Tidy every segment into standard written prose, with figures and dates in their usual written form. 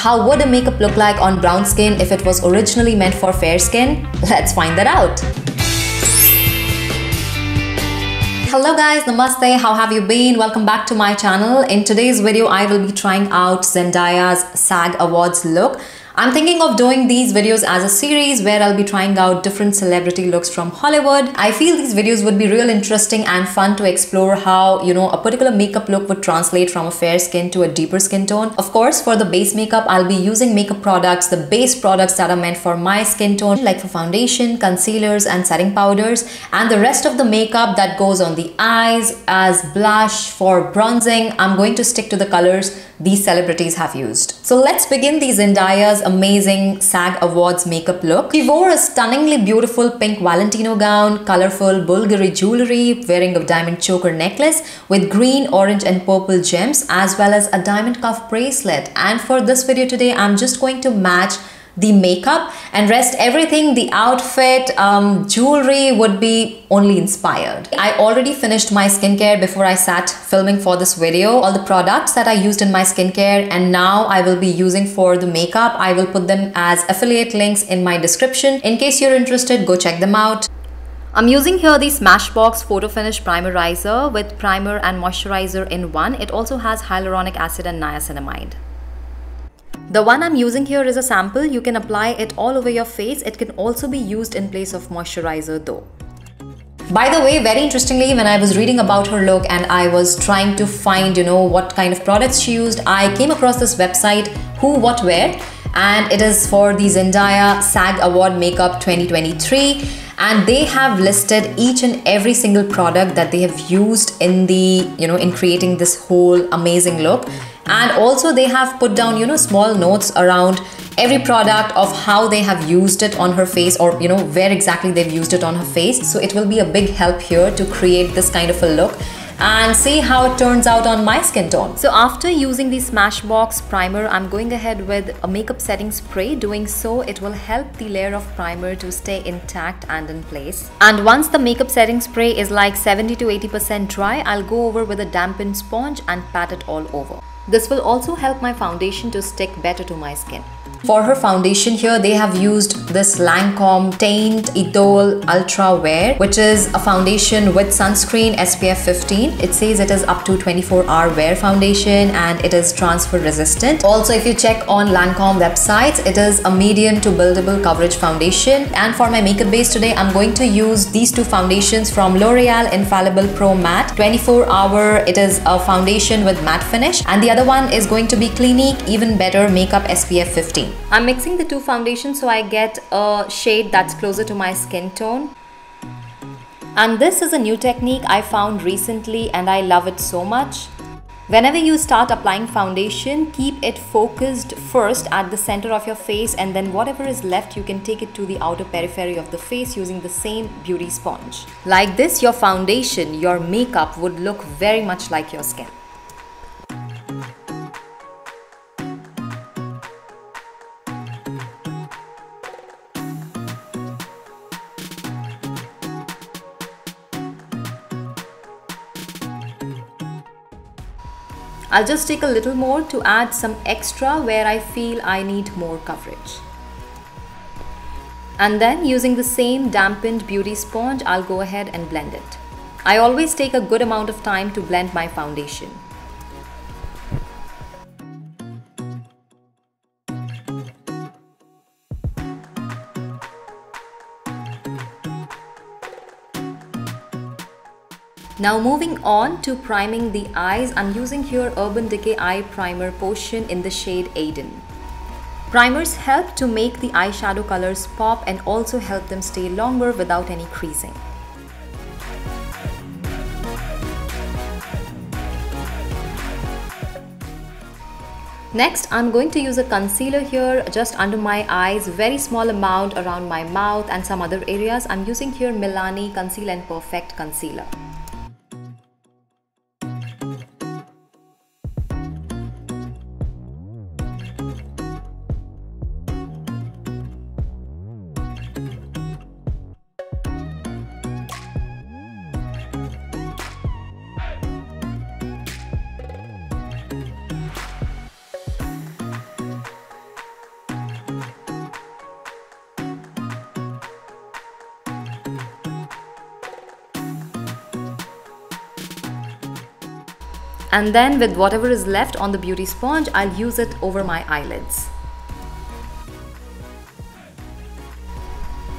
how would a makeup look like on brown skin if it was originally meant for fair skin? Let's find that out. Hello guys, namaste, how have you been? Welcome back to my channel. In today's video, I will be trying out Zendaya's SAG Awards look. I'm thinking of doing these videos as a series where I'll be trying out different celebrity looks from Hollywood. I feel these videos would be real interesting and fun to explore how, a particular makeup look would translate from a fair skin to a deeper skin tone. Of course, for the base makeup, I'll be using makeup products, the base products that are meant for my skin tone, like for foundation, concealers and setting powders, and the rest of the makeup that goes on the eyes as blush for bronzing. I'm going to stick to the colors these celebrities have used. So let's begin the Zendaya's amazing SAG Awards makeup look. She wore a stunningly beautiful pink Valentino gown, colorful Bulgari jewelry, wearing a diamond choker necklace with green, orange and purple gems, as well as a diamond cuff bracelet. And for this video today, I'm just going to match the makeup and rest everything, the outfit, jewelry would be only inspired. I already finished my skincare before I sat filming for this video. All the products that I used in my skincare and now I will be using for the makeup, I will put them as affiliate links in my description. In case you're interested, go check them out. I'm using here the Smashbox Photo Finish Primerizer with primer and moisturizer in one. It also has hyaluronic acid and niacinamide. The one I'm using here is a sample. You can apply it all over your face. It can also be used in place of moisturizer though. By the way, very interestingly, when I was reading about her look and I was trying to find, what kind of products she used, I came across this website, Who What Wear, and it is for the Zendaya SAG Award Makeup 2023. And they have listed each and every single product that they have used in the, in creating this whole amazing look. And also they have put down, small notes around every product of how they have used it on her face or, where exactly they've used it on her face. So it will be a big help here to create this kind of a look and see how it turns out on my skin tone. So after using the Smashbox primer, I'm going ahead with a makeup setting spray. Doing so, it will help the layer of primer to stay intact and in place. And once the makeup setting spray is like 70 to 80% dry, I'll go over with a dampened sponge and pat it all over. This will also help my foundation to stick better to my skin. For her foundation here, they have used this Lancome Teint Idole Ultra Wear, which is a foundation with sunscreen SPF 15. It says it is up to 24-hour wear foundation and it is transfer resistant. Also, if you check on Lancome websites, it is a medium to buildable coverage foundation. And for my makeup base today, I'm going to use these two foundations from L'Oreal Infallible Pro Matte. 24-hour, it is a foundation with matte finish. And the other one is going to be Clinique Even Better Makeup SPF 15. I'm mixing the two foundations so I get a shade that's closer to my skin tone. And this is a new technique I found recently and I love it so much. Whenever you start applying foundation, keep it focused first at the center of your face and then whatever is left, you can take it to the outer periphery of the face using the same beauty sponge. Like this, your foundation, your makeup would look very much like your skin. I'll just take a little more to add some extra where I feel I need more coverage. And then using the same dampened beauty sponge, I'll go ahead and blend it. I always take a good amount of time to blend my foundation. Now moving on to priming the eyes, I'm using here Urban Decay Eye Primer Potion in the shade Aiden. Primers help to make the eyeshadow colors pop and also help them stay longer without any creasing. Next, I'm going to use a concealer here just under my eyes, very small amount around my mouth and some other areas. I'm using here Milani Conceal and Perfect Concealer. and then with whatever is left on the beauty sponge, I'll use it over my eyelids.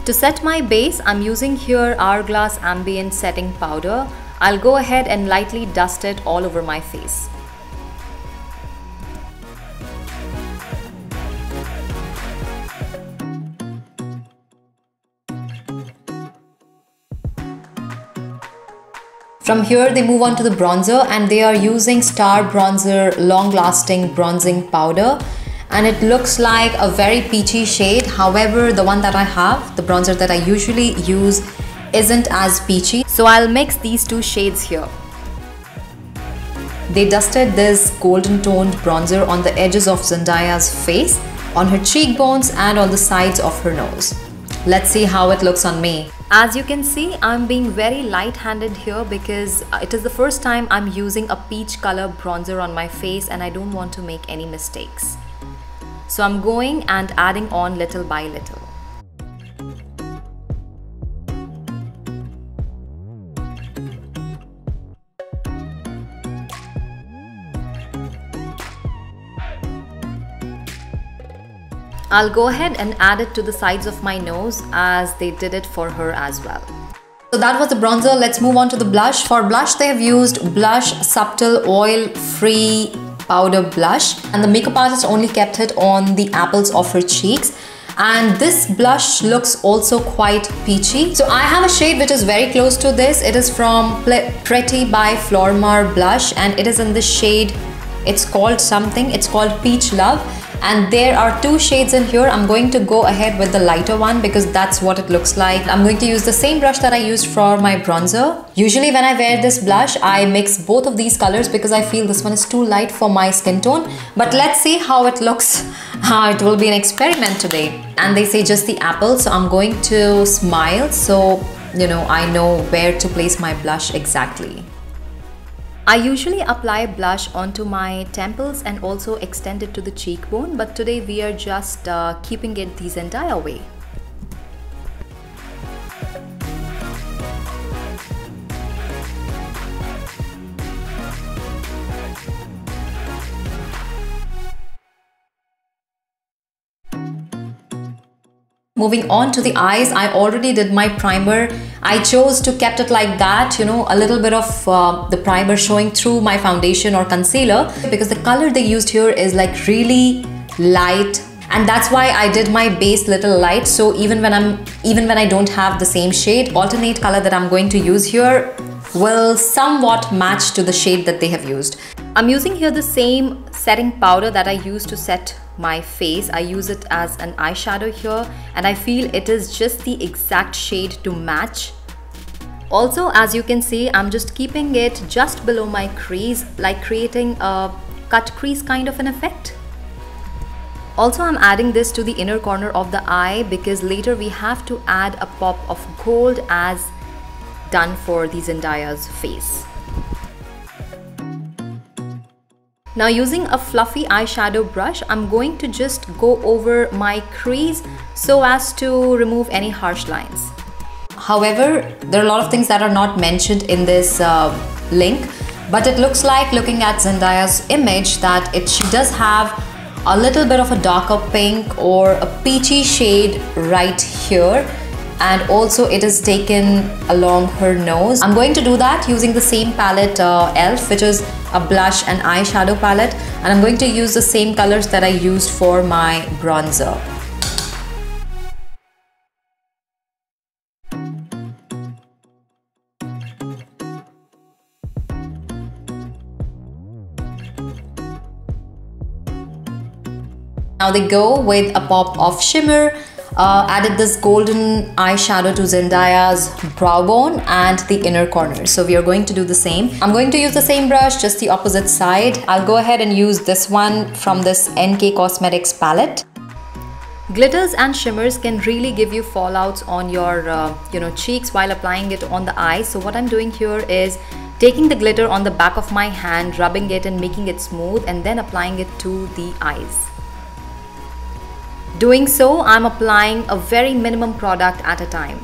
To set my base, I'm using here Hourglass Ambient Setting Powder. I'll go ahead and lightly dust it all over my face. From here, they move on to the bronzer, and they are using Star Bronzer Long Lasting Bronzing Powder. And it looks like a very peachy shade. However, the one that I have, the bronzer that I usually use, isn't as peachy. So I'll mix these two shades here. They dusted this golden toned bronzer on the edges of Zendaya's face, on her cheekbones and on the sides of her nose. Let's see how it looks on me. As you can see, I'm being very light-handed here because it is the first time I'm using a peach color bronzer on my face and I don't want to make any mistakes. So I'm going and adding on little by little. I'll go ahead and add it to the sides of my nose as they did it for her as well. So that was the bronzer. Let's move on to the blush. For blush, they have used Blush Subtle Oil Free Powder Blush, and the makeup artist only kept it on the apples of her cheeks, and this blush looks also quite peachy. So I have a shade which is very close to this. It is from Pretty by Flormar blush, and it is in the shade, it's called something, it's called Peach Love, and there are two shades in here. I'm going to go ahead with the lighter one because that's what it looks like. I'm going to use the same brush that I used for my bronzer. Usually when I wear this blush, I mix both of these colors because I feel this one is too light for my skin tone. But let's see how it looks. It will be an experiment today. And they say just the apple, so I'm going to smile so you know I know where to place my blush exactly. I usually apply blush onto my temples and also extend it to the cheekbone, but today we are just keeping it the Zendaya way. Moving on to the eyes, I already did my primer. I chose to kept it like that, you know, a little bit of the primer showing through my foundation or concealer because the color they used here is like really light, and that's why I did my base little light. So even when I don't have the same shade, alternate color that I'm going to use here will somewhat match to the shade that they have used. I'm using here the same setting powder that I used to set my face. I use it as an eyeshadow here, and I feel it is just the exact shade to match. Also, as you can see, I'm just keeping it just below my crease, like creating a cut crease kind of an effect. Also, I'm adding this to the inner corner of the eye because later we have to add a pop of gold as done for the Zendaya's face. Now using a fluffy eyeshadow brush, I'm going to just go over my crease so as to remove any harsh lines. However, there are a lot of things that are not mentioned in this link, but it looks like, looking at Zendaya's image, that she does have a little bit of a darker pink or a peachy shade right here, and also it is taken along her nose. I'm going to do that using the same palette, ELF, which is a blush and eyeshadow palette, and I'm going to use the same colors that I used for my bronzer. Now they go with a pop of shimmer. Added this golden eyeshadow to Zendaya's brow bone and the inner corner. So we are going to do the same. I'm going to use the same brush, just the opposite side. I'll go ahead and use this one from this NK Cosmetics palette. Glitters and shimmers can really give you fallouts on your cheeks while applying it on the eyes. So what I'm doing here is taking the glitter on the back of my hand, rubbing it and making it smooth, and then applying it to the eyes. Doing so, I'm applying a very minimum product at a time.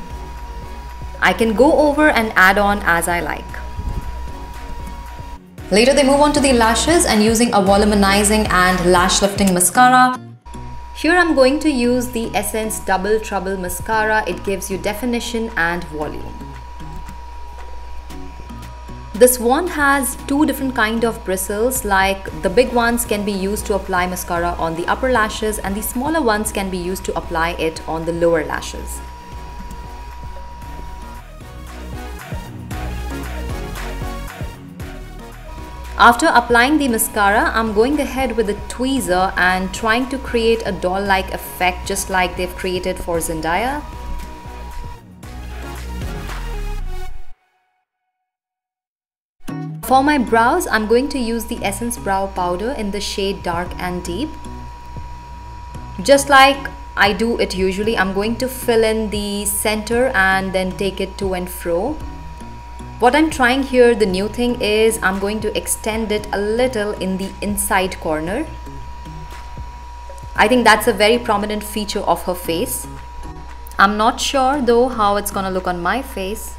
I can go over and add on as I like. Later they move on to the lashes and using a voluminizing and lash lifting mascara. Here I'm going to use the Essence Double Trouble Mascara. It gives you definition and volume. This wand has two different kind of bristles, like the big ones can be used to apply mascara on the upper lashes and the smaller ones can be used to apply it on the lower lashes. After applying the mascara, I'm going ahead with a tweezer and trying to create a doll-like effect just like they've created for Zendaya. For my brows, I'm going to use the Essence Brow Powder in the shade Dark and Deep. Just like I do it usually, I'm going to fill in the center and then take it to and fro. What I'm trying here, the new thing is I'm going to extend it a little in the inside corner. I think that's a very prominent feature of her face. I'm not sure though how it's gonna look on my face.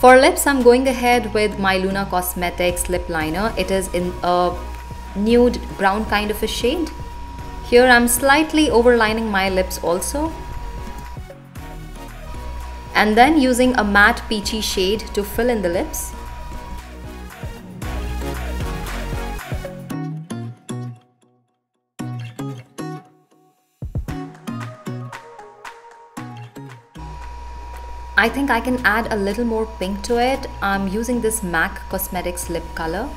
For lips, I'm going ahead with my Luna Cosmetics lip liner. It is in a nude brown kind of a shade. Here I'm slightly overlining my lips also. And then using a matte peachy shade to fill in the lips. I think I can add a little more pink to it. I'm using this MAC Cosmetics lip color.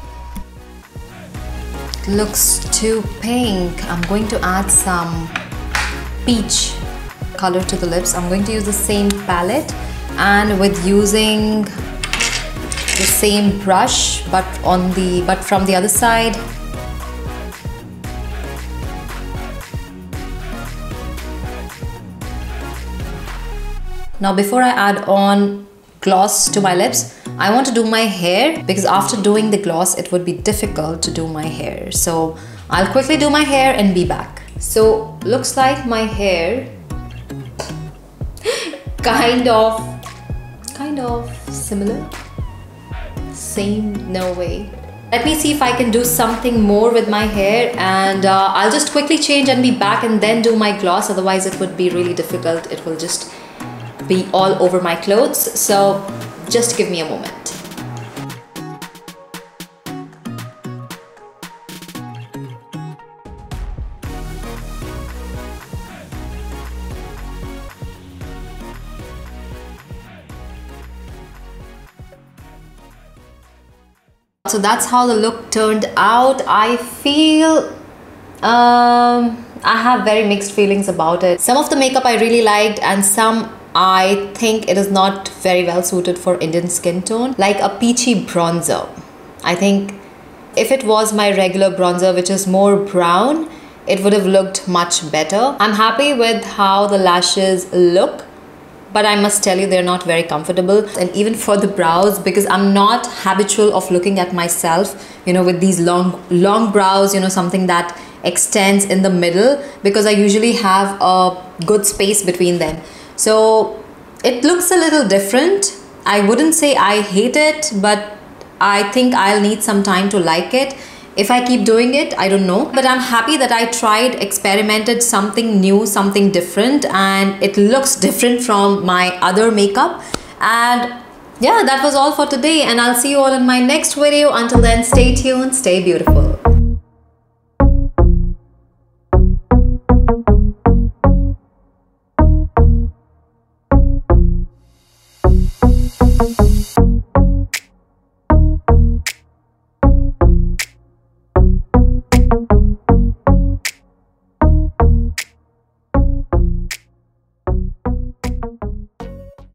Looks too pink. I'm going to add some peach color to the lips. I'm going to use the same palette and with using the same brush but from the other side. Now before I add on gloss to my lips, I want to do my hair because after doing the gloss it would be difficult to do my hair, so I'll quickly do my hair and be back. So looks like my hair kind of similar, same, no way. Let me see if I can do something more with my hair and I'll just quickly change and be back and then do my gloss, otherwise it would be really difficult. It will just be all over my clothes, so just give me a moment. So that's how the look turned out. I feel I have very mixed feelings about it. Some of the makeup I really liked and some I think it is not very well suited for Indian skin tone, like a peachy bronzer. I think if it was my regular bronzer, which is more brown, it would have looked much better. I'm happy with how the lashes look, but I must tell you they're not very comfortable. And even for the brows, because I'm not habitual of looking at myself, you know, with these long brows, you know, something that extends in the middle, because I usually have a good space between them. So it looks a little different. I wouldn't say I hate it, but I think I'll need some time to like it. If I keep doing it, I don't know. But I'm happy that I tried, experimented something new, something different, and it looks different from my other makeup. And yeah, that was all for today, and I'll see you all in my next video. Until then, stay tuned, stay beautiful.